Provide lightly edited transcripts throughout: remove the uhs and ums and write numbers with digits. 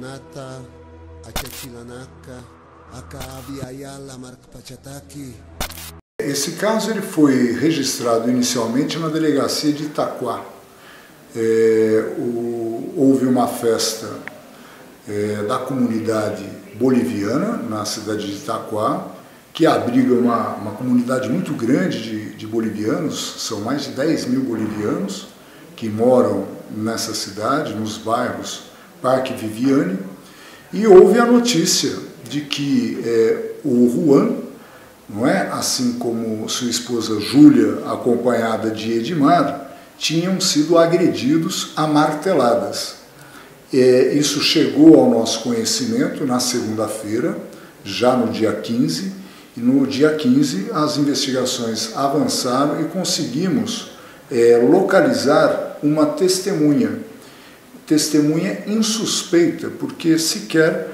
Onata, Achachilanaka, Akabiayala, Marcpachataki. Esse caso ele foi registrado inicialmente na delegacia de Itaquá. Houve uma festa da comunidade boliviana na cidade de Itaquá, que abriga uma comunidade muito grande de bolivianos. São mais de 10 mil bolivianos que moram nessa cidade, nos bairros Parque Viviane, e houve a notícia de que o Juan, não é, assim como sua esposa Júlia, acompanhada de Edmar, tinham sido agredidos a marteladas. Isso chegou ao nosso conhecimento na segunda-feira, já no dia 15, e no dia 15 as investigações avançaram e conseguimos localizar uma testemunha insuspeita, porque sequer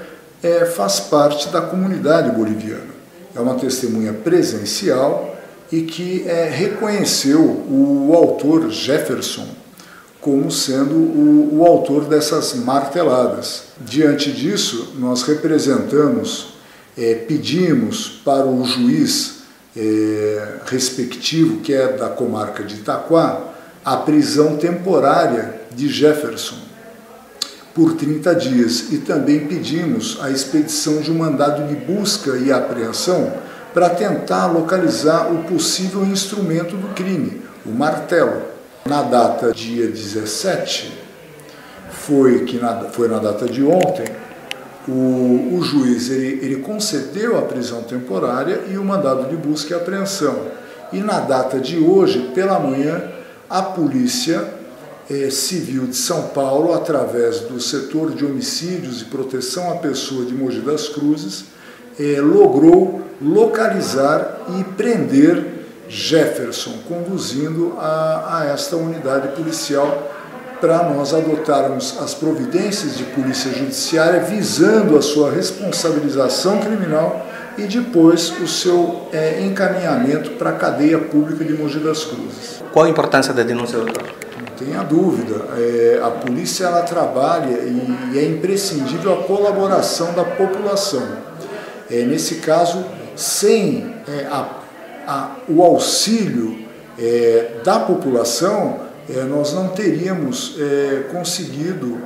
faz parte da comunidade boliviana. É uma testemunha presencial e que reconheceu o autor Jefferson como sendo o autor dessas marteladas. Diante disso, nós representamos, pedimos para o juiz respectivo, que é da comarca de Itaquá, a prisão temporária de Jefferson por 30 dias, e também pedimos a expedição de um mandado de busca e apreensão para tentar localizar o possível instrumento do crime, o martelo. Na data dia 17, foi na data de ontem, o juiz ele concedeu a prisão temporária e o mandado de busca e apreensão. E na data de hoje, pela manhã, a Polícia Civil de São Paulo, através do setor de homicídios e proteção à pessoa de Mogi das Cruzes, logrou localizar e prender Jefferson, conduzindo a esta unidade policial para nós adotarmos as providências de polícia judiciária visando a sua responsabilização criminal e depois o seu encaminhamento para a cadeia pública de Mogi das Cruzes. Qual a importância da denúncia, doutor? Não tenha dúvida. A polícia ela trabalha e é imprescindível a colaboração da população. Nesse caso, sem o auxílio da população, nós não teríamos conseguido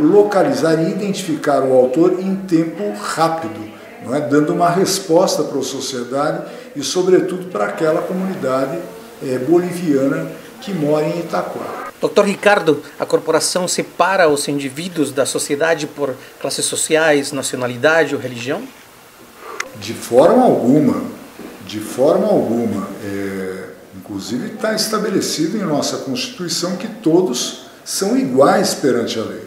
localizar e identificar o autor em tempo rápido, não é? Dando uma resposta para a sociedade e, sobretudo, para aquela comunidade boliviana que mora em Itaquá. Dr. Ricardo, a corporação separa os indivíduos da sociedade por classes sociais, nacionalidade ou religião? De forma alguma. De forma alguma. Inclusive está estabelecido em nossa Constituição que todos são iguais perante a lei.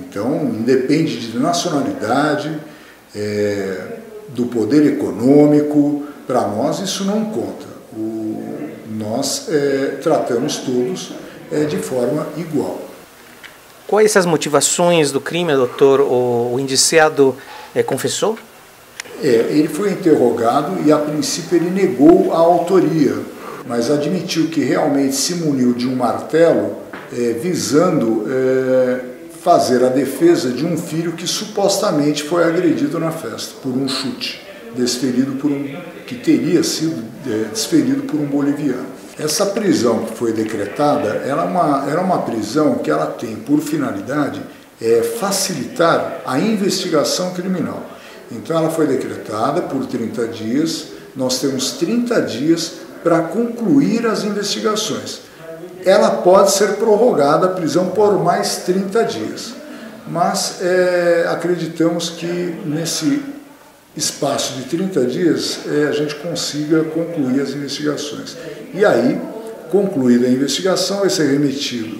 Então, independe de nacionalidade, do poder econômico, para nós isso não conta. Nós tratamos todos de forma igual. Quais as motivações do crime, doutor? O indiciado confessou? Ele foi interrogado e a princípio ele negou a autoria, mas admitiu que realmente se muniu de um martelo visando fazer a defesa de um filho que supostamente foi agredido na festa por um chute desferido que teria sido desferido por um boliviano. Essa prisão que foi decretada era uma prisão que ela tem por finalidade facilitar a investigação criminal. Então ela foi decretada por 30 dias, nós temos 30 dias para concluir as investigações. Ela pode ser prorrogada a prisão por mais 30 dias, mas acreditamos que nesse espaço de 30 dias a gente consiga concluir as investigações. E aí, concluída a investigação, vai ser remetido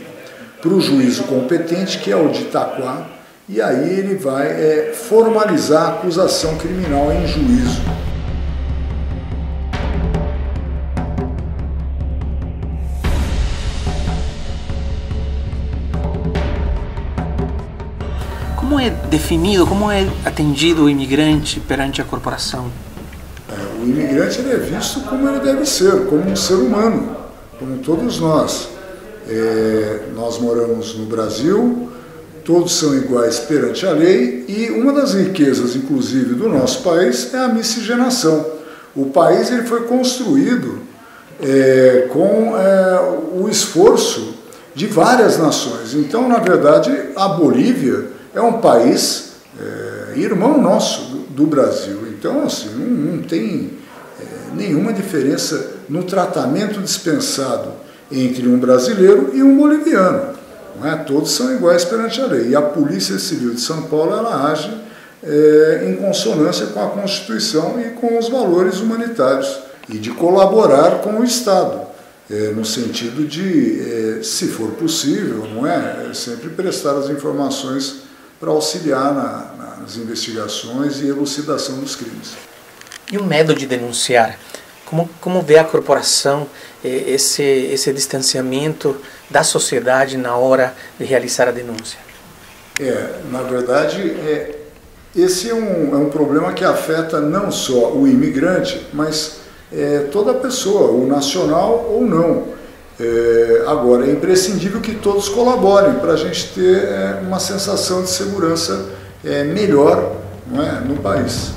para o juízo competente, que é o de Itaquá, e aí ele vai formalizar a acusação criminal em juízo. Como é definido, como é atendido o imigrante perante a corporação? O imigrante ele é visto como ele deve ser, como um ser humano, como todos nós. Nós moramos no Brasil, todos são iguais perante a lei, e uma das riquezas, inclusive, do nosso país é a miscigenação. O país ele foi construído com o esforço de várias nações. Então, na verdade, a Bolívia é um país irmão nosso do Brasil. Então, assim, não tem nenhuma diferença no tratamento dispensado entre um brasileiro e um boliviano. Não é? Todos são iguais perante a lei. E a Polícia Civil de São Paulo ela age em consonância com a Constituição e com os valores humanitários e de colaborar com o Estado, no sentido de, se for possível, não é? Sempre prestar as informações para auxiliar nas investigações e elucidação dos crimes. E o medo de denunciar? Como vê a corporação esse distanciamento da sociedade na hora de realizar a denúncia? Na verdade, esse é um problema que afeta não só o imigrante, mas toda pessoa, o nacional ou não. Agora, é imprescindível que todos colaborem para a gente ter uma sensação de segurança melhor, não é, no país.